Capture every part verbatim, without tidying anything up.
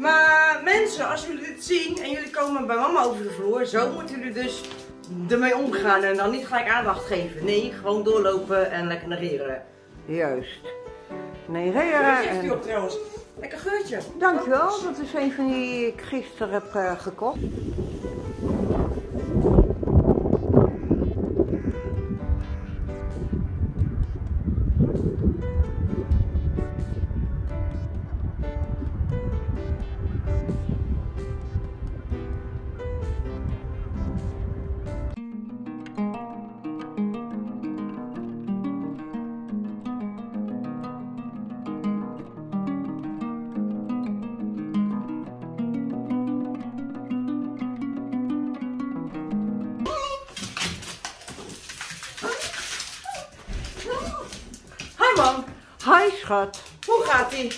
Maar mensen, als jullie dit zien en jullie komen bij mama over de vloer, zo moeten jullie dus ermee omgaan en dan niet gelijk aandacht geven. Nee, gewoon doorlopen en lekker negeren. Juist. Negeren. Wat zegt u op trouwens? Lekker geurtje. Dankjewel, dat is een van die ik gisteren heb uh, gekocht. Hi schat. Hoe gaat ie?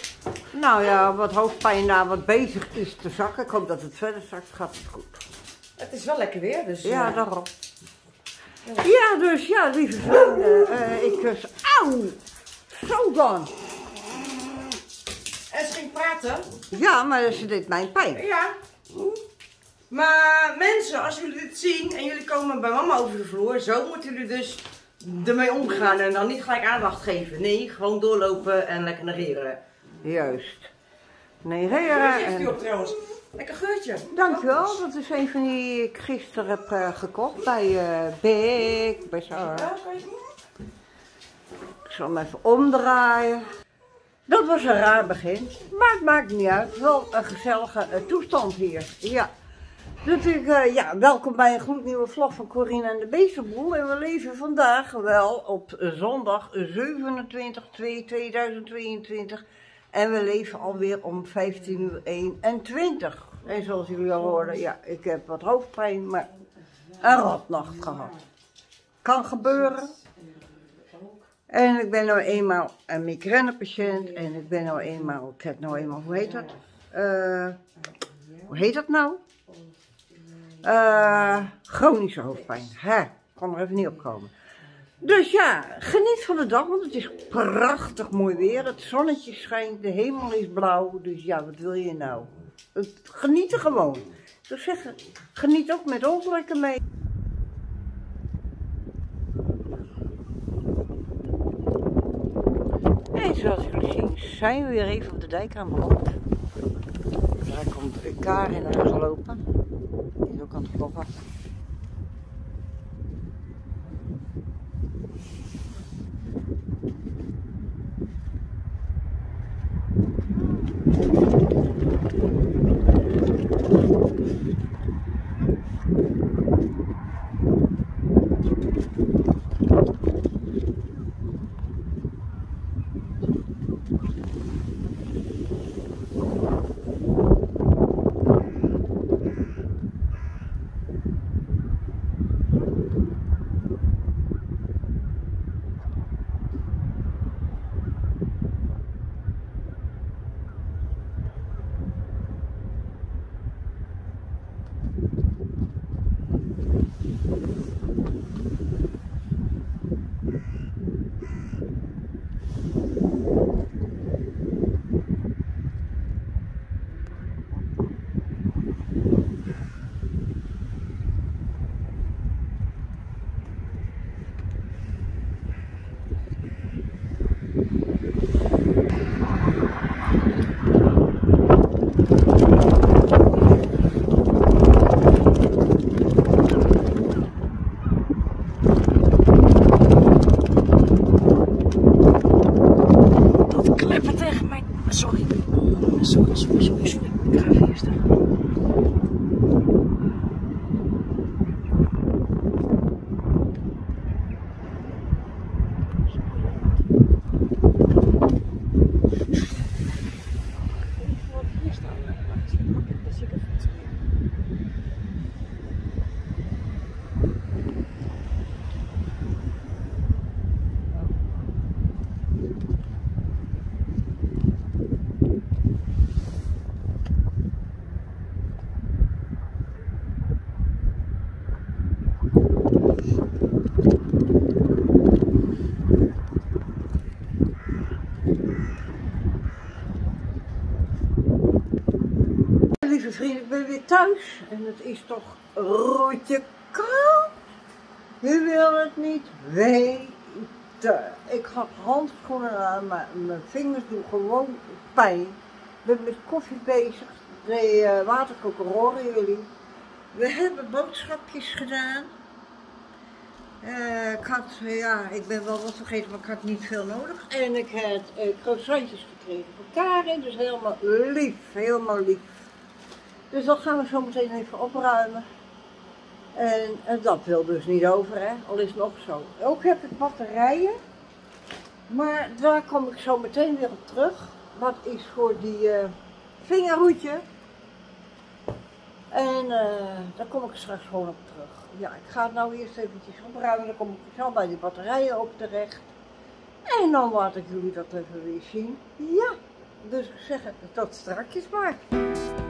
Nou ja, wat hoofdpijn na wat bezig is te zakken. Ik hoop dat het verder zakt. Gaat het goed. Het is wel lekker weer, dus... Ja, uh... daarom. Ja, dus ja, lieve vrienden. Uh, ik dus... Auw! Zo dan. En ze ging praten. Ja, maar ze deed mijn pijn. Ja. Maar mensen, als jullie dit zien en jullie komen bij mama over de vloer, zo moeten jullie dus... ermee omgaan en dan niet gelijk aandacht geven. Nee, gewoon doorlopen en lekker negeren. Juist. Negeren. Wat zegt u op trouwens? Lekker geurtje. Dankjewel, dat is een van die ik gisteren heb uh, gekocht bij uh, Big Bazaar. Ik zal hem even omdraaien. Dat was een raar begin, maar het maakt niet uit. Wel een gezellige uh, toestand hier. Ja. Natuurlijk, uh, ja, welkom bij een gloednieuwe vlog van Coriena en de Beestenboel. En we leven vandaag wel op zondag zevenentwintig februari tweeduizend tweeëntwintig. En we leven alweer om vijftien uur eenentwintig. En zoals jullie al hoorden, ja, ik heb wat hoofdpijn, maar een rotnacht gehad. Kan gebeuren. En ik ben nou eenmaal een migrainepatiënt. En ik ben nou eenmaal, ik heb nou eenmaal, hoe heet dat? Uh, hoe heet dat nou? Uh, chronische hoofdpijn. Hè, kon er even niet op komen. Dus ja, geniet van de dag, want het is prachtig mooi weer. Het zonnetje schijnt, de hemel is blauw. Dus ja, wat wil je nou? Geniet er gewoon. Ik zou zeggen, geniet ook met ons lekker mee. En zoals jullie zien, zijn we weer even op de dijk aan beland. Daar komt Karin aan gelopen. Die is ook aan het vloggen. Thank you. Beste vrienden, ik ben weer thuis en het is toch rotje koud. U wil het niet weten. Ik had handschoenen aan, maar mijn vingers doen gewoon pijn. Ik ben met koffie bezig, de uh, waterkoker horen jullie. We hebben boodschapjes gedaan. Uh, ik had, uh, ja, ik ben wel wat vergeten, maar ik had niet veel nodig. En ik had uh, croissantjes gekregen voor Karin, dus helemaal lief, helemaal lief. Dus dat gaan we zo meteen even opruimen. En, en dat wil dus niet over, hè, al is het nog zo. Ook heb ik batterijen, maar daar kom ik zo meteen weer op terug. Dat is voor die uh, vingerhoedje. En uh, daar kom ik straks gewoon op terug. Ja, ik ga het nou eerst eventjes opruimen, dan kom ik zo bij die batterijen ook terecht. En dan laat ik jullie dat even weer zien. Ja, dus ik zeg het tot straks maar.